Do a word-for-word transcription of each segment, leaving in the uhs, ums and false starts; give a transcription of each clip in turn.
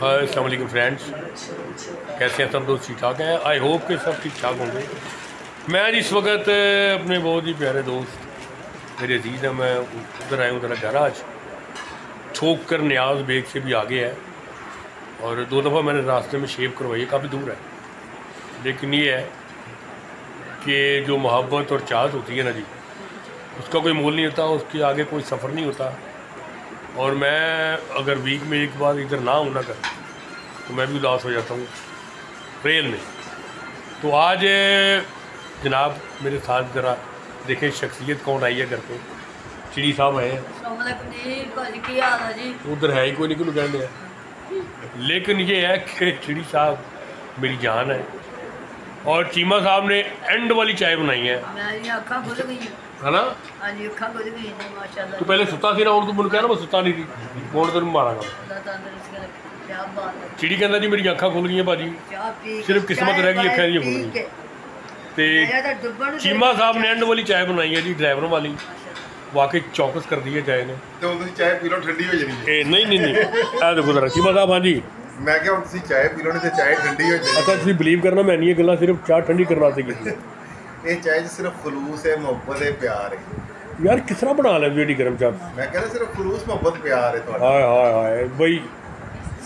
हाय अस्सलाम फ्रेंड्स, कैसे हैं सब लोग? ठीक ठाक हैं। आई होप के सब ठीक ठाक होंगे। मैं इस वक्त अपने बहुत ही प्यारे दोस्त मेरे अजीज़ हैं, मैं उधर आया हूँ ज़रा घर। आज ठोक कर न्याज बेग से भी आगे है और दो दफ़ा मैंने रास्ते में शेव करवाई है, काफ़ी दूर है। लेकिन ये है कि जो मोहब्बत और चाहत होती है ना जी, उसका कोई मोल नहीं होता, उसके आगे कोई सफ़र नहीं होता। और मैं अगर वीक में एक बार इधर ना होना कर तो मैं भी उदास हो जाता हूँ रेल में। तो आज जनाब मेरे साथ ज़रा देखें शख्सियत कौन आई है। घर पे चिड़ी साहब आए हैं, उधर है ही कोई नहीं, कहने दिया। लेकिन ये है कि चिड़ी साहब मेरी जान है और चीमा साहब ने एंड वाली चाय बनाई है, है ना? तो पहले सुता थी ना, और तुम मुझे कह रहा मैं सुता नहीं थी, बोर्ड तेन मारा गया। चिड़ी कहना जी मेरी अखा खुल गई भाजी, सिर्फ किस्मत रह गई, अखा नहीं खुल गई। तो चीमा साहब ने एंड वाली चाय बनाई है जी, ड्राइवर वाली, वाकई चौकस कर दी है चाय ने। तो चाय पी लो ठंडी हो जाएगी। नहीं नहीं नहीं, देखो जरा चीमा साहब। हाँ जी, मैं क्या चाय पी लो ने चाय ठंडी हो जाएगी। अच्छा तुम बिलीव करना, मैं नहीं गल सिर्फ चाय ठंडी करना चाहिए। ये चाय सिर्फ खलूस है, मोहब्बत है, प्यार है। यार किस तरह बना लें बेटी गर्म चाय? मैं कह रहा सिर्फ खलूस, मोहब्बत, प्यार है तुम्हारा। हाय हाय हाय भाई,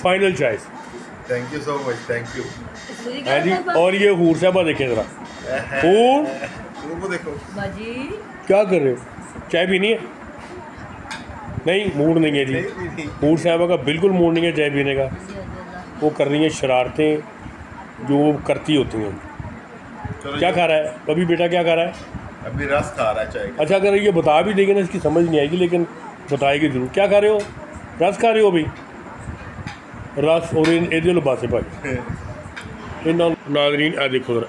final choice. Thank you so much, thank you. हां जी, और ये हूर साहबा देखें जरा, हूर हूर को देखो बाजी, क्या कर रहे हो? चाय पीनी है? नहीं, मूड नहीं है जी हूर साहबा का, बिल्कुल मूड नहीं है चाय पीने का। वो कर रही हैं शरारतें जो वो करती होती हैं। क्या खा रहा है अभी बेटा? क्या खा रहा है अभी? रस खा रहा है चाय। अच्छा, अगर ये बता भी देंगे ना इसकी समझ नहीं आएगी, लेकिन बताएगी जरूर। क्या खा रहे हो? रस खा रहे हो भाई? रस। और ये बासे भाई इन्हों नाजरीन आ देखो जरा,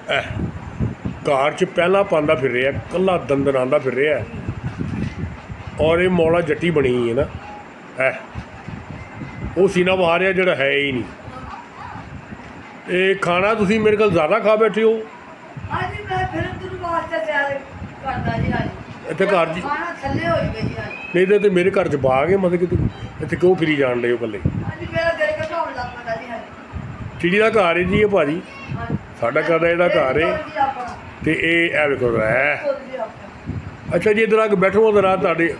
घर च पहला पाँदा फिर रहा है, कला दंदन आंदा फिर रहा है। और ये मौला जट्टी बनी है ना, है वो सीना बहा रहा जोड़ा है ही नहीं। ये खाना तुम मेरे को ज़्यादा खा बैठे हो। ਇੱਥੇ ਘਰ ਜੀ ਨਹੀਂ ਤਾਂ ਮੇਰੇ ਘਰ 'ਚ ਪਾ ਗਏ, ਮਤਲਬ ਕਿ ਤੂੰ ਇੱਥੇ ਕਿਉਂ ਫਿਰੀ ਜਾਣ ਰਹੇ ਹੋ ਇਕੱਲੇ? ਚਿੜੀ ਦਾ ਘਰ ਹੈ ਜੀ ਇਹ ਭਾਜੀ, ਸਾਡਾ ਘਰ ਦਾ ਜਿਹੜਾ ਘਰ ਹੈ। ਅਤੇ ਇਹ ਐ ਵੇਖੋ ਹੈ। ਅੱਛਾ ਜੀ ਇੱਧਰ ਆ ਕੇ ਬੈਠੋ ਜ਼ਰਾ, ਤੁਹਾਡੇ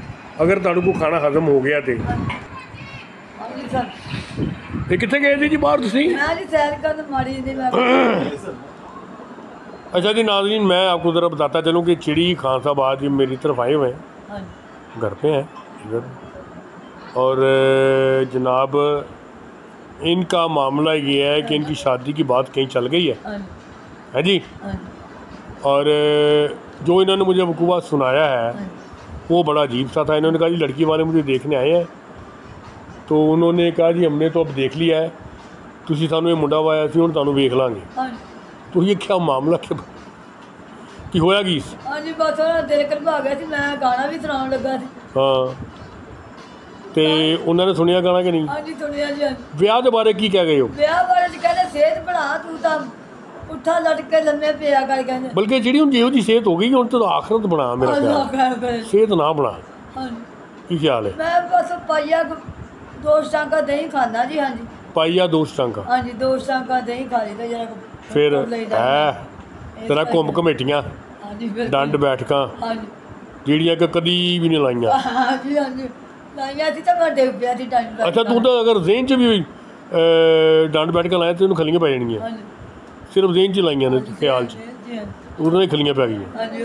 ਅਗਰ ਤੁਹਾਨੂੰ ਕੋਈ ਖਾਣਾ ਹਜ਼ਮ ਹੋ ਗਿਆ ਤਾਂ। ਅਤੇ ਕਿੱਥੇ ਗਏ ਸੀ ਜੀ ਬਾਹਰ ਤੁਸੀਂ? अच्छा जी नाज़रीन, मैं आपको ज़रा बताता चलूँ कि चिड़ी खान साहब आज मेरी तरफ आए हुए हैं, घर पे हैं इधर। और जनाब इनका मामला ये है कि इनकी शादी की बात कहीं चल गई है, है जी। और जो इन्होंने मुझे वकूआ सुनाया है वो बड़ा अजीब सा था। इन्होंने कहा जी लड़की वाले मुझे देखने आए हैं, तो उन्होंने कहा जी हमने तो अब देख लिया है, तुसी सानू ये मुंडा वाया सी, हुण तुहानू वेख लांगे। तो ये क्या मामला क्या कि होया की? हाँ जी बस दिल करवा गया थी, मैं गाना भी सुना लगा। हाँ तो उन्होंने सुनिया गाना कि नहीं? हाँ जी सुनिया जी। ब्याह के बारे की कह गए हो? ब्याह बारे कहते सेहत बना तू तो उठा लट के लम्बे पिया कर, कहते बल्कि जी हम जिहो जी सेहत हो गई हूँ तो आखिरत बना, मेरा सेहत ना बना। हाँ जी की ख्याल है? मैं बस पाइया दो टांका दही खाना जी। हाँ जी पाइया दो टांका। हाँ जी दो टांका दही खा ली जरा, फिर है तेरा घुम घमेटियां डंड बैठक जीड़िया के कभी भी नहीं लाइया। अच्छा तू तो अगर जेन च भी डंड बैठक लाया तो खलियां पै जानियां, सिर्फ जेन च लाइया ने ख्याल उन्होंने खलियां पै गई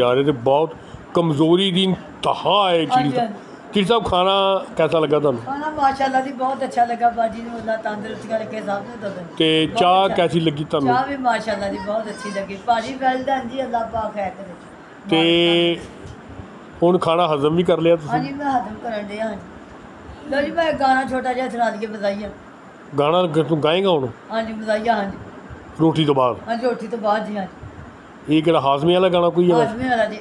यार। ये बहुत कमजोरी दी तहा है चीज। चिड़ी साहब खाना कैसा लगा तुहानू? खाना माशाल्लाह जी बहुत अच्छा लगा बाजी ने, अल्लाह तंदुरुस्ती रखे साहब ने। तो ते चाह कैसी लगी तुहानू? चाह भी माशाल्लाह जी बहुत अच्छी लगी भाजी, वेलडन जी, अल्लाह पाक खैर करे। ते हुण खाना हजम भी कर लिया तुसीं? हां जी मैं हजम करन दिया। हां जी लो जी मैं गाना छोटा जिहा सुना के बजाइया। गाना तू गाएगा हुण? हां जी बजाइया। हां जी रोटी तो बाद? हां जी रोटी तो बाद जी। हां जी ये केड़ा हाजमे वाला गाना कोई है? हाजमे वाला जी।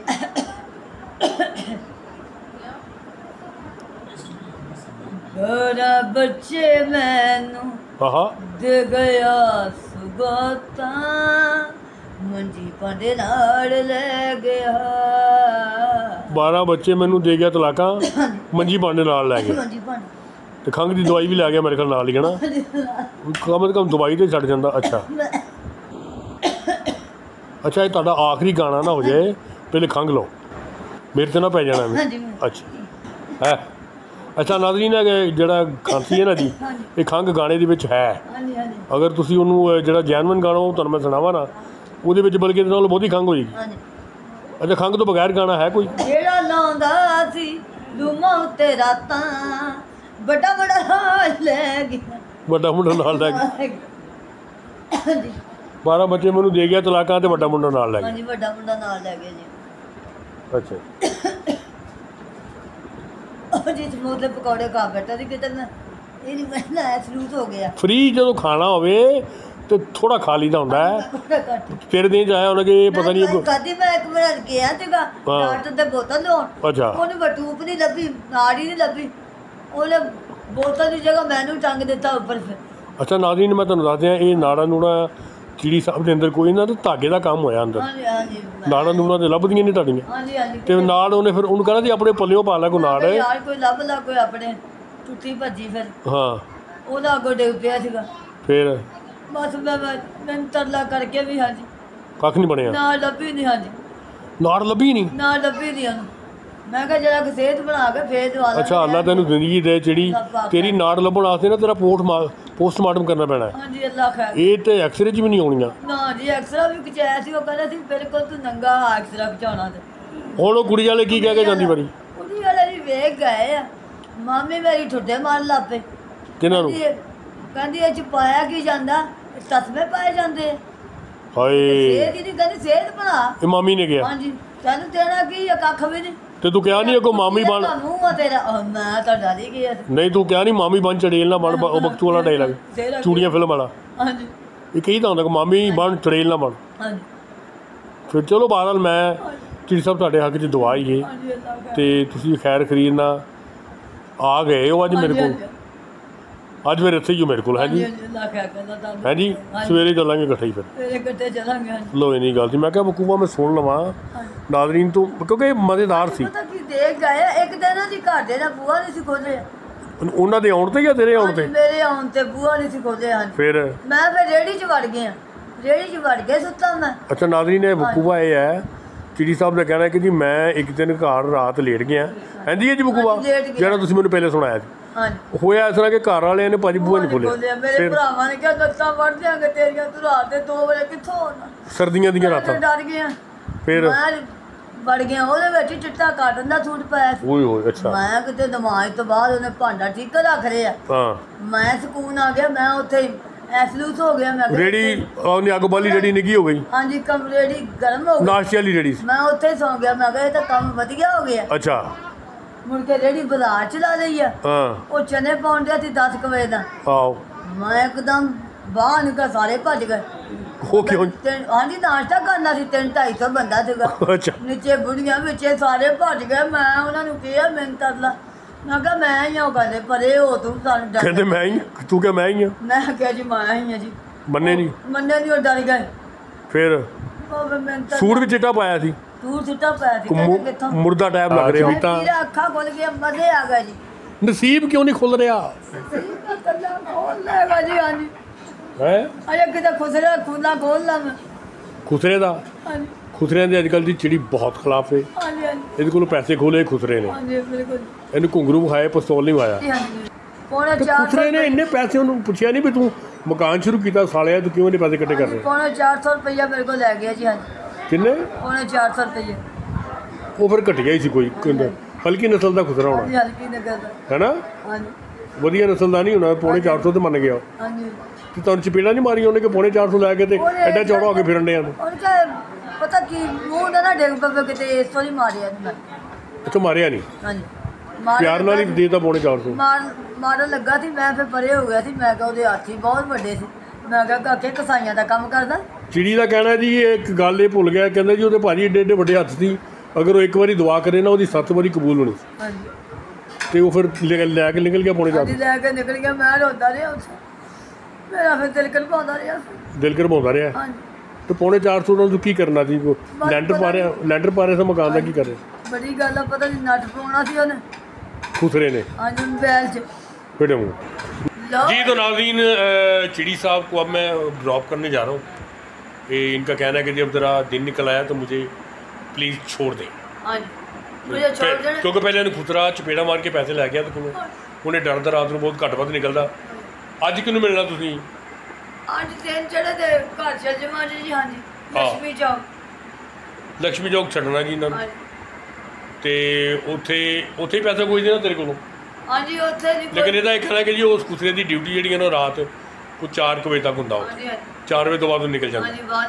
घरा बच्चे मैनू दे गया सुगोता, मुंजी पांडे लाड़ ले गया। बारह बच्चे मैनू दे गया तलाका, मुंजी पांडे लाड़ ले गया। तो खंघ की दवाई भी लै गया मेरे ख्याल नाल ही है ना, कम अज कम दवाई तो छड़ जाता। अच्छा अच्छा ये तुहाडा आखिरी गाना ना हो जाए, पहले खंघ लो मेरे तो ना पै जाना। अच्छा है अच्छा नाज़रीन जिहड़ा खांसी है ना जी ये खंघ गाने दे विच है, अगर तुसीं उहनूं जिहड़ा जैनवन गाना वो तुहानूं मैं सुणावां ना उहदे विच बल्कि नाल बहुत ही खंघ होएगी। अच्छा खंघ तो बगैर गाना है कोई जेड़ा लांदा सी लूमा उत्ते रातां बड़ा बड़ा हाल ले गया बड़ा मुंडा नाल ले गया जी बारह बच्चे मैनूं दे गया तलाकां ते बड़ा मुंडा नाल ले गया। हां जी बड़ा मुंडा नाल ले गया जी। अच्छा पकौड़े खा बैठा जी हो गया फ्री जो खाना हो तो थोड़ा खा लीदा होंदा है फिर दिन जाया होना कि पता नहीं कदी मैं एक बार गया तेगा डॉक्टर ते बोतल लोन। अच्छा ओने बटूप नहीं लभी नाड़ी नहीं लभी ओले बोतल दी जगह मैनू टंग देता ऊपर फिर। अच्छा नाज़रीन मैं तुहानू दस दियां ये नाड़ा नूड़ा चिड़ी साहब के अंदर कोई ना तो धागे का काम होया अंदर नाड़ा नूड़ा तो लभदियां नहीं ताड़ियां ते नाड़ उन्हें फिर उन्होंने कहना जी अपने पल्लियों पा ला कोई नाड़ है यार कोई लभ ला कोई अपने टुटी भज्जी फिर। हां ओदा अगो डिग पिया सीगा फिर बस मैं मैं तरला करके भी हां जी कख नहीं बनया ना लभी नहीं। हां जी नाड़ लभी नहीं ना लभी नहीं मैं कहा जरा सेहत बना के फेर दवा। अच्छा अल्लाह तेनू जिंदगी दे जेड़ी तेरी नाड़ लभण वास्ते ना तेरा पोस्ट मार पोस्टमार्टम करना पैना है। हां जी अल्लाह खैर ये ते एक्सरे च भी नहीं आउणीआं ना जी एक्सरा भी खिचाया सी ओ कहंदा सी बिल्कुल तू नंगा एक्सरा खिचाउणा ते हुण ओ कुड़ी वाले की कह के जांदी बारी कुड़ी वाले भी वेख गए मामी मेरी ठुड्डे मार लापे किना नु कहंदी ए च पाया की जांदा तस्मे पाए जांदे हाय सेहत दी कहंदी सेहत बना ए मामी ने कहा हां जी तैनू देना की या कख भी नहीं ते तू क्या नहीं अगो मामी बन नहीं तू क्या नहीं मामी बन चड़ेल ना बन वक्त वाला डायलॉग चूड़ियां फिल्म वाला ये कही तो होंगे मामी बन चड़ेल ना बन फिर। चलो बहरहाल मैं चिड़ी साहब तुहाडे हक च दुआ ही है ते तुसीं खैर खरीर ना आ गए हो अज मेरे को अज फिर इत्थे ही हो मेरे को है जी है जी सवेरे चलांगे इकट्ठे ही फिर लो इन्नी गल मैं क्या बकूवा मैं सुन लवां नाज़रीन तो क्योंकि मज़ेदार सी उन्होंने आने ते या तेरे आने ते मेरे आने ते बूहा नहीं सी खोले फिर मैं फिर रेहड़ी च वड़ गया रेहड़ी च वड़ के सुत्ता मैं। अच्छा नाज़रीन ये बकूवा ये है चिड़ी साहब ने कहना है कि जी मैं एक दिन घर रात लेट गया है जी जी बकूवा जेड़ा तुसीं मैनूं पहले सुनाया होया इस तरह के घर वाले ने भाजी बूहे नहीं खोलिया मेरे भरावां ने कहा लत्तां वड़ देंगे तेरियां तूं रात दे दो बजे कित्थों आउणा सर्दियां दीयां रातां डर गया फिर बढ़ गया ओदे बैठी चिट्टा काटन दा सूट पाया ओए ओए। अच्छा मैं किते दिमाग तो बाद ओने भांडा ठीक रख लिया हां मैं सुकून आ गया मैं ओथे एफलूस हो गया मैं रेडी ओने अग बाली रेडी निगी हो गई हां जी कम रेडी गर्म हो गई नाश्ते वाली रेडी मैं ओथे सो गया मैं कहा ये तो काम बढ़िया हो गया। अच्छा मुड़ के रेडी बाजार चला गई है हां ओ चने पौंडे थी दस बजे दा आओ मैं एकदम बाहर निकल सारे भज गए हो क्यों हां जी नाश्ता करना सी तीन ढाई सौ बंदा सीगा। अच्छा नीचे बुढ़ियां बिचे सारे भज गए मैं उन्हां नूं कहा मैं तरला मैं कहा मैं ही हां कहंदे परे हो तू सानूं डर कहंदे मैं ही तू क्या मैं ही हां मैं कहा जी मैं ही हां जी मन्ने नहीं मन्ने नहीं डर गए फिर सूट भी चिट्टा पाया सी सूट चिट्टा पाया सी कित्थों मुर्दा टाइप लग रहा है मेरा अखा खुल गया मजे आ गए जी नसीब क्यों नहीं खुल रहा नसीब का तल्ला खोल लेगा जी हां जी खुसरे का खुसरिया के अजकल की चिड़ी बहुत खिलाफ है इहदे कोलों पैसे खोले खुसरे ने इहनू घुंगरू विखाए पिस्तौल नहीं वाया खुसरे ने इन्ने पैसे उन्होंने पूछया नहीं भी तू मकान शुरू किया साले तू क्यों इन्ने पैसे इकट्ठे कर रहे पौने चार सौ रुपया मेरे को लै गया जी किन्ने पौने चार सौ रुपया वो फिर घटिया ही सी कोई हल्की नस्ल का खुसरा होना है ना वधिया नस्ल का नहीं होना पौने चार सौ तो मन गया तो तुम चपेड़ा नहीं मारिया उन्हें कि पौने चार सौ लैके एडा चौड़ा होकर फिरन डे पता कि मूँह ना डेग पवे किते इस तों ही मारिया नहीं अच्छा मारिया नहीं हां जी प्यार नाल ही देता पौने चार सौ मार मारन लगा सी मैं फिर परे हो गया सी मैं कहा उहदे हाथी बहुत वड्डे सी मैं कहा काके कसाइयां दा काम करदा चिड़ी दा कहना जी एक गल ये भुल गया कहंदा जी उहदे भाजी एडे एडे वड्डे हाथ सी अगर वो एक बारी दुआ करे ना उहदी सत्त बारी कबूल होनी हां जी ते वो फिर लैके निकल गया पौने चार सौ लैके निकल गया मैं रोंदा रहा मेरा फिर दिल करवाउंदा रहा दिल करवाउंदा रहा हां जी तो पौने चार सौ तू की करना सी लैंटर पा रहा लैंटर पा रहा मकान का की करे बड़ी गल पता नहीं नट पाउणा सी उहने खुसरे ने हां जी बैल च मैडम जी। तो नाज़रीन चिड़ी साहब को अब मैं ड्रॉप करने जा रहा हूँ। ये इनका कहना है कि जब ज़रा दिन निकल आया तो मुझे प्लीज़ छोड़ दें, क्योंकि पहले खुतरा चपेड़ा मार के पैसे लै गया तो उन्हें डर था, रात को बहुत घट वध निकलता। अज कि मिलना तुम लक्ष्मी चौक छड़ना जी इन्होंने तो उथे उथे ही पैसा कोई देना तेरे को, लेकिन यदा एक कहना कि जी उस कुसरे की ड्यूटी जी रात को चार बजे तक होंगे, चार बजे तो बाद निकल जाता।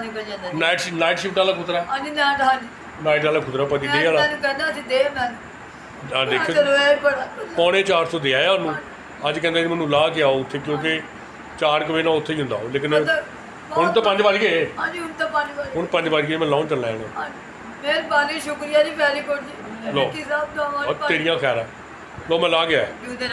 नाइट नाइट शिफ्ट वाला कुसरा नाइट वाला कुसरा पति दे वाला देखो पौने चार सौ दे आया उन्होंने अज कहना जी मैं ला के आओ उत्थे, क्योंकि चार बजे ना उत्थे ही होंगे। लेकिन हम तो पाँच बज गए, हम पाँच बज गए, मैं लाउन चलना है। मेहरबानी शुक्रिया जी, वेरी गुड जी, लो तेरिया खैर लो मैं ला गया।